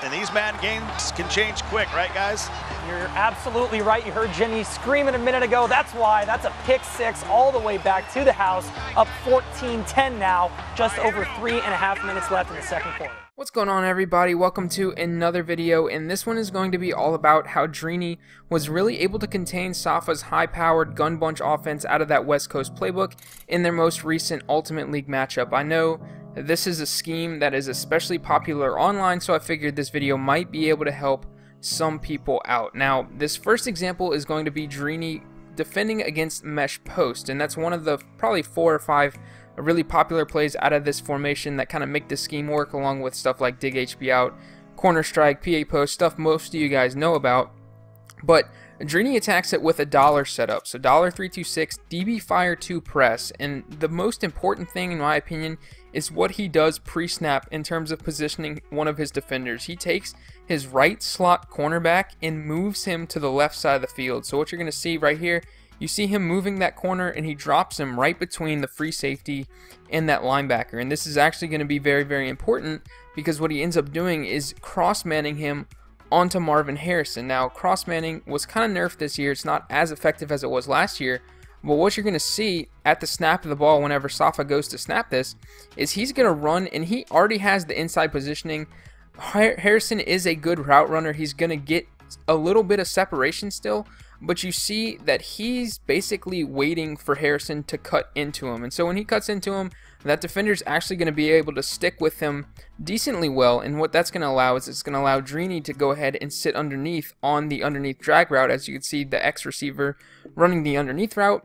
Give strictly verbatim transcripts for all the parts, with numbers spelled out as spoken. And these mad games can change quick, right, guys? You're absolutely right. You heard Jimmy screaming a minute ago. That's why. That's a pick six all the way back to the house. Up fourteen ten now. Just over three and a half minutes left in the second quarter. What's going on, everybody? Welcome to another video, and this one is going to be all about how Drini was really able to contain Safa's high-powered gun bunch offense out of that West Coast playbook in their most recent Ultimate League matchup. I know this is a scheme that is especially popular online, so I figured this video might be able to help some people out. Now, this first example is going to be Drini defending against mesh post, and that's one of the probably four or five really popular plays out of this formation that kind of make the scheme work, along with stuff like dig H B out, corner strike, P A post, stuff most of you guys know about. But Drini attacks it with a dollar setup, so dollar three two six D B fire two press, and the most important thing in my opinion is what he does pre-snap in terms of positioning one of his defenders. He takes his right slot cornerback and moves him to the left side of the field. So what you're going to see right here, you see him moving that corner, and he drops him right between the free safety and that linebacker. And this is actually going to be very, very important, because what he ends up doing is cross-manning him onto Marvin Harrison. Now, cross-manning was kind of nerfed this year. It's not as effective as it was last year. But what you're going to see at the snap of the ball whenever Safa goes to snap this is he's going to run, and he already has the inside positioning. Harrison is a good route runner. He's going to get a little bit of separation still, but you see that he's basically waiting for Harrison to cut into him. And so when he cuts into him, that defender's actually going to be able to stick with him decently well. And what that's going to allow is it's going to allow Drini to go ahead and sit underneath on the underneath drag route. As you can see, the X receiver running the underneath route.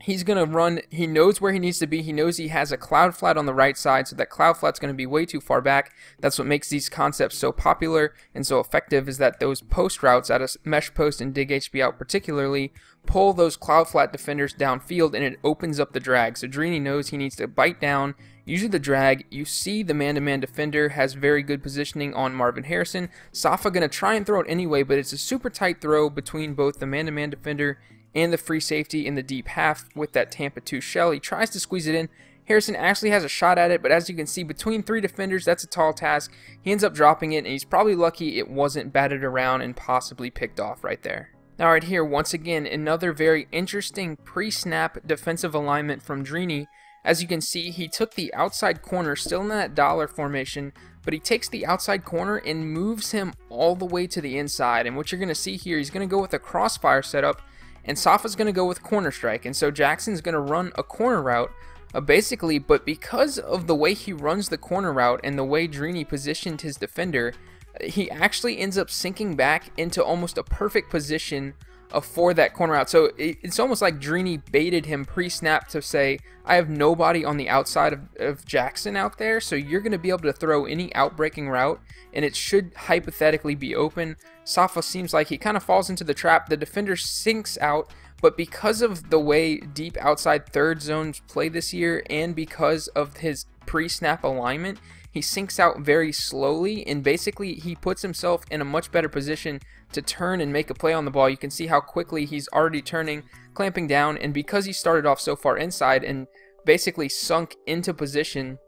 He's going to run. He knows where he needs to be. He knows he has a cloud flat on the right side, so that cloud flat's going to be way too far back. That's what makes these concepts so popular and so effective, is that those post routes out of mesh post and dig H B out particularly pull those cloud flat defenders downfield, and it opens up the drag. So Drini knows he needs to bite down, usually the drag. You see the man-to-man defender has very good positioning on Marvin Harrison. Safa going to try and throw it anyway, but it's a super tight throw between both the man-to-man defender and the free safety in the deep half with that Tampa two shell. He tries to squeeze it in. Harrison actually has a shot at it, but as you can see, between three defenders, that's a tall task. He ends up dropping it, and he's probably lucky it wasn't batted around and possibly picked off right there. Now right here, once again, another very interesting pre-snap defensive alignment from Drini. As you can see, he took the outside corner, still in that dollar formation, but he takes the outside corner and moves him all the way to the inside. And what you're going to see here, he's going to go with a crossfire setup, and Safa's going to go with corner strike, and so Jackson's going to run a corner route, uh, basically, but because of the way he runs the corner route and the way Drini positioned his defender, he actually ends up sinking back into almost a perfect position uh, for that corner route. So it, it's almost like Drini baited him pre-snap to say, I have nobody on the outside of, of Jackson out there, so you're going to be able to throw any outbreaking route, and it should hypothetically be open. Safa seems like he kind of falls into the trap. The defender sinks out, but because of the way deep outside third zones play this year and because of his pre-snap alignment, he sinks out very slowly, and basically he puts himself in a much better position to turn and make a play on the ball. You can see how quickly he's already turning, clamping down, and because he started off so far inside and basically sunk into position,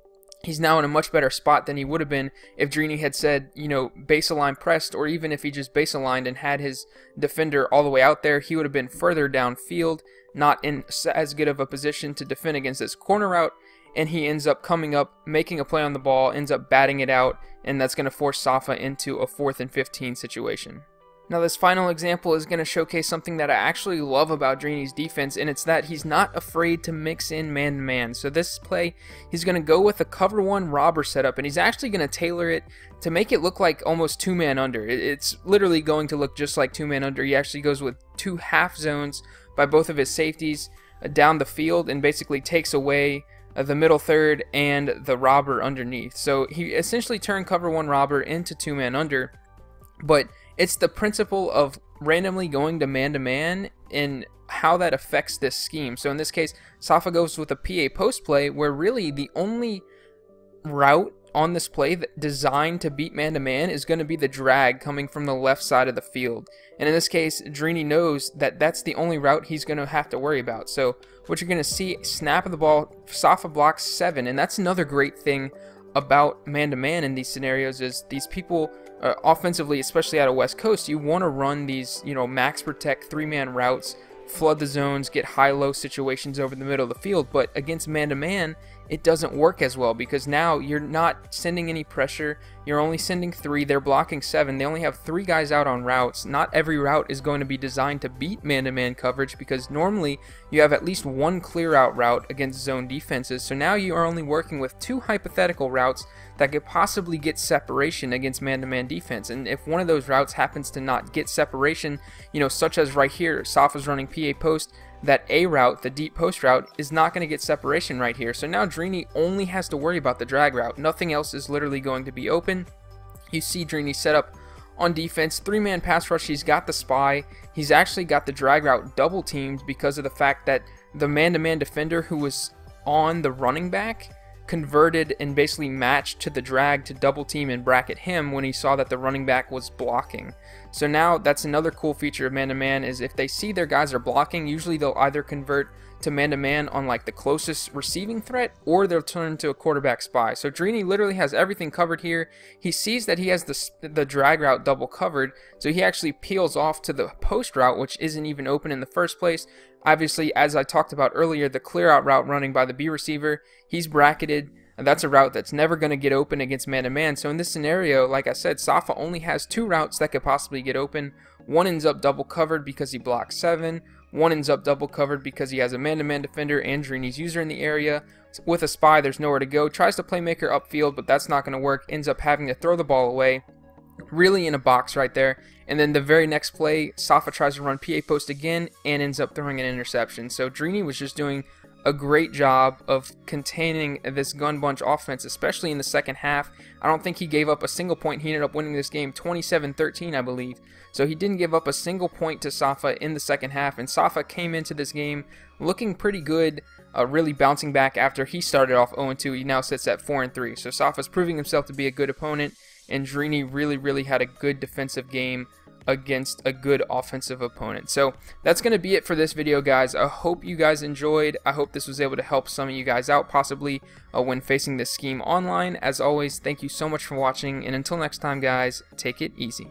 he's now in a much better spot than he would have been if Drini had said, you know, baseline pressed, or even if he just baselined and had his defender all the way out there. He would have been further downfield, not in as good of a position to defend against this corner route, and he ends up coming up, making a play on the ball, ends up batting it out, and that's going to force Safa into a fourth and fifteen situation. Now this final example is going to showcase something that I actually love about Drini's defense, and it's that he's not afraid to mix in man-to-man. So this play, he's going to go with a cover one robber setup, and he's actually going to tailor it to make it look like almost two-man under. It's literally going to look just like two-man under. He actually goes with two half zones by both of his safeties down the field and basically takes away the middle third and the robber underneath. So he essentially turned cover one robber into two-man under, but it's the principle of randomly going to man-to-man and how that affects this scheme. So in this case, Safa goes with a P A post play, where really the only route on this play that designed to beat man-to-man is going to be the drag coming from the left side of the field. And in this case, Drini knows that that's the only route he's going to have to worry about. So what you're going to see, snap of the ball, Safa blocks seven, and that's another great thing about man-to-man in these scenarios, is these people uh, offensively, especially out of West Coast, you want to run these, you know, max protect three-man routes, flood the zones, get high-low situations over the middle of the field. But against man-to-man, it doesn't work as well, because now you're not sending any pressure. You're only sending three. They're blocking seven. They only have three guys out on routes. Not every route is going to be designed to beat man-to-man coverage, because normally you have at least one clear-out route against zone defenses. So now you are only working with two hypothetical routes that could possibly get separation against man-to-man defense. And if one of those routes happens to not get separation, you know, such as right here, Safa's running P A post, that A route, the deep post route, is not going to get separation right here. So now Drini only has to worry about the drag route. Nothing else is literally going to be open. You see Drini set up on defense, three-man pass rush. He's got the spy. He's actually got the drag route double teamed because of the fact that the man-to-man defender who was on the running back converted and basically matched to the drag to double team and bracket him when he saw that the running back was blocking. So now that's another cool feature of man-to-man, is if they see their guys are blocking, usually they'll either convert to man-to-man on like the closest receiving threat, or they'll turn to a quarterback spy. So Drini literally has everything covered here. He sees that he has the, the drag route double covered, so he actually peels off to the post route, which isn't even open in the first place. Obviously, as I talked about earlier, the clear out route running by the B receiver, he's bracketed. That's a route that's never going to get open against man-to-man. So in this scenario, like I said, Safa only has two routes that could possibly get open. One ends up double covered because he blocks seven. One ends up double covered because he has a man-to-man defender and Drini's user in the area. With a spy, there's nowhere to go. Tries to playmaker upfield, but that's not going to work. Ends up having to throw the ball away. Really in a box right there. And then the very next play, Safa tries to run P A post again and ends up throwing an interception. So Drini was just doing a great job of containing this gun bunch offense, especially in the second half. I don't think he gave up a single point. He ended up winning this game twenty-seven thirteen, I believe. So he didn't give up a single point to Safa in the second half, and Safa came into this game looking pretty good, uh, really bouncing back after he started off oh and two. He now sits at four and three. So Safa's proving himself to be a good opponent, and Drini really, really had a good defensive game against a good offensive opponent. So that's going to be it for this video, guys. I hope you guys enjoyed. I hope this was able to help some of you guys out, possibly uh, when facing this scheme online. As always, thank you so much for watching, and until next time, guys, take it easy.